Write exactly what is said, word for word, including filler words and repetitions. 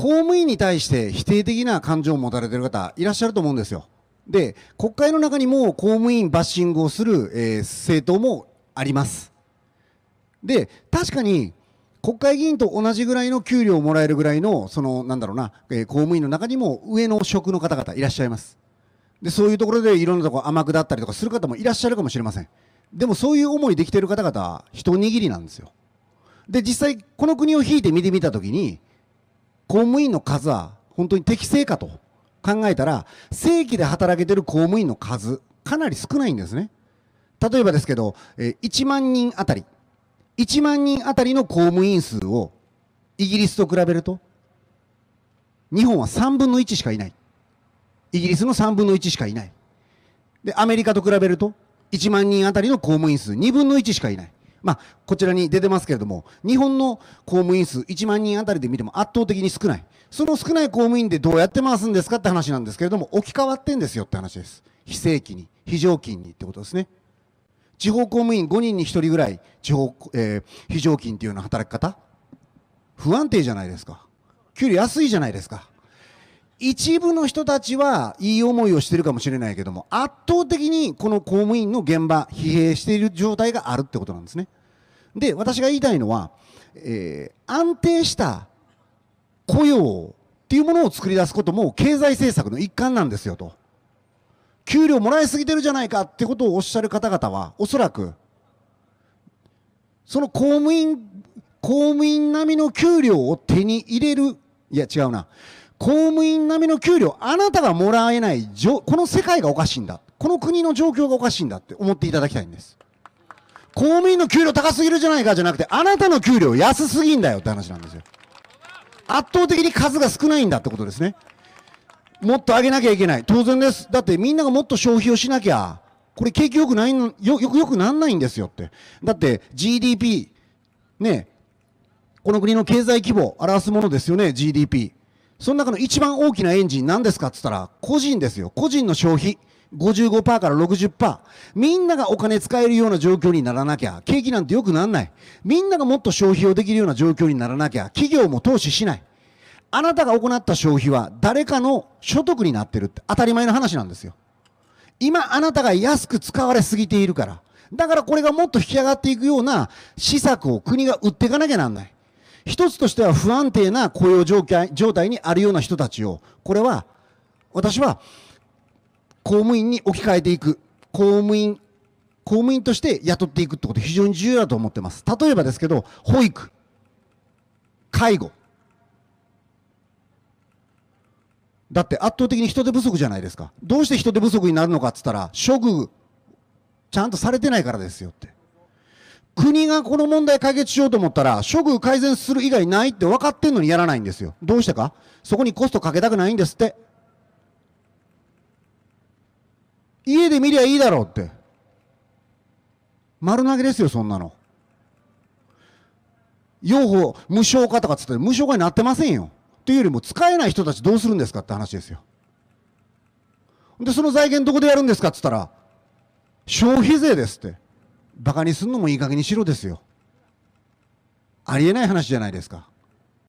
公務員に対して否定的な感情を持たれている方いらっしゃると思うんですよ。で、国会の中にも公務員バッシングをする、えー、政党もあります。で、確かに国会議員と同じぐらいの給料をもらえるぐらいの、その、なんだろうな、えー、公務員の中にも上の職の方々いらっしゃいます。で、そういうところでいろんなところ甘くだったりとかする方もいらっしゃるかもしれません。でもそういう思いできている方々は一握りなんですよ。で、実際この国を引いて見てみたときに、公務員の数は本当に適正かと考えたら、正規で働けている公務員の数、かなり少ないんですね。例えばですけど、いちまんにんあたり、いちまんにんあたりの公務員数をイギリスと比べると、日本はさんぶんのいちしかいない。イギリスのさんぶんのいちしかいない。で、アメリカと比べると、いちまんにんあたりの公務員数にぶんのいちしかいない。まあ、こちらに出てますけれども、日本の公務員数いちまんにんあたりで見ても圧倒的に少ない。その少ない公務員でどうやって回すんですかって話なんですけれども、置き換わってんですよって話です。非正規に、非常勤にってことですね。地方公務員ごにんにひとりぐらい、地方、えー、非常勤っていうような働き方、不安定じゃないですか。給料安いじゃないですか。一部の人たちはいい思いをしてるかもしれないけども、圧倒的にこの公務員の現場、疲弊している状態があるってことなんですね。で、私が言いたいのは、えー、安定した雇用っていうものを作り出すことも経済政策の一環なんですよと。給料もらいすぎてるじゃないかってことをおっしゃる方々は、おそらく、その公務員、公務員並みの給料を手に入れる、いや違うな。公務員並みの給料、あなたがもらえない、この世界がおかしいんだ。この国の状況がおかしいんだって思っていただきたいんです。公務員の給料高すぎるじゃないかじゃなくて、あなたの給料安すぎんだよって話なんですよ。圧倒的に数が少ないんだってことですね。もっと上げなきゃいけない。当然です。だってみんながもっと消費をしなきゃ、これ景気良くないの、よ、よくよくなんないんですよって。だって ジーディーピー、ね、この国の経済規模を表すものですよね、ジーディーピー。その中の一番大きなエンジン何ですかって言ったら、個人ですよ。個人の消費。ごじゅうごパーセント から ろくじゅっパーセント。みんながお金使えるような状況にならなきゃ、景気なんて良くならない。みんながもっと消費をできるような状況にならなきゃ、企業も投資しない。あなたが行った消費は誰かの所得になってるって当たり前の話なんですよ。今あなたが安く使われすぎているから。だからこれがもっと引き上がっていくような施策を国が打っていかなきゃなんない。一つとしては不安定な雇用状態にあるような人たちを、これは、私は、公務員に置き換えていく。公務員、公務員として雇っていくってこと非常に重要だと思ってます。例えばですけど、保育、介護。だって圧倒的に人手不足じゃないですか。どうして人手不足になるのかって言ったら、処遇、ちゃんとされてないからですよって。国がこの問題解決しようと思ったら、処遇改善する以外ないって分かってんのにやらないんですよ。どうしてか？そこにコストかけたくないんですって。家で見りゃいいだろうって。丸投げですよ、そんなの。養護無償化とかつって無償化になってませんよ。というよりも、使えない人たちどうするんですかって話ですよ。で、その財源どこでやるんですかって言ったら、消費税ですって。バカにすんのもいい加減にしろですよ。ありえない話じゃないですか。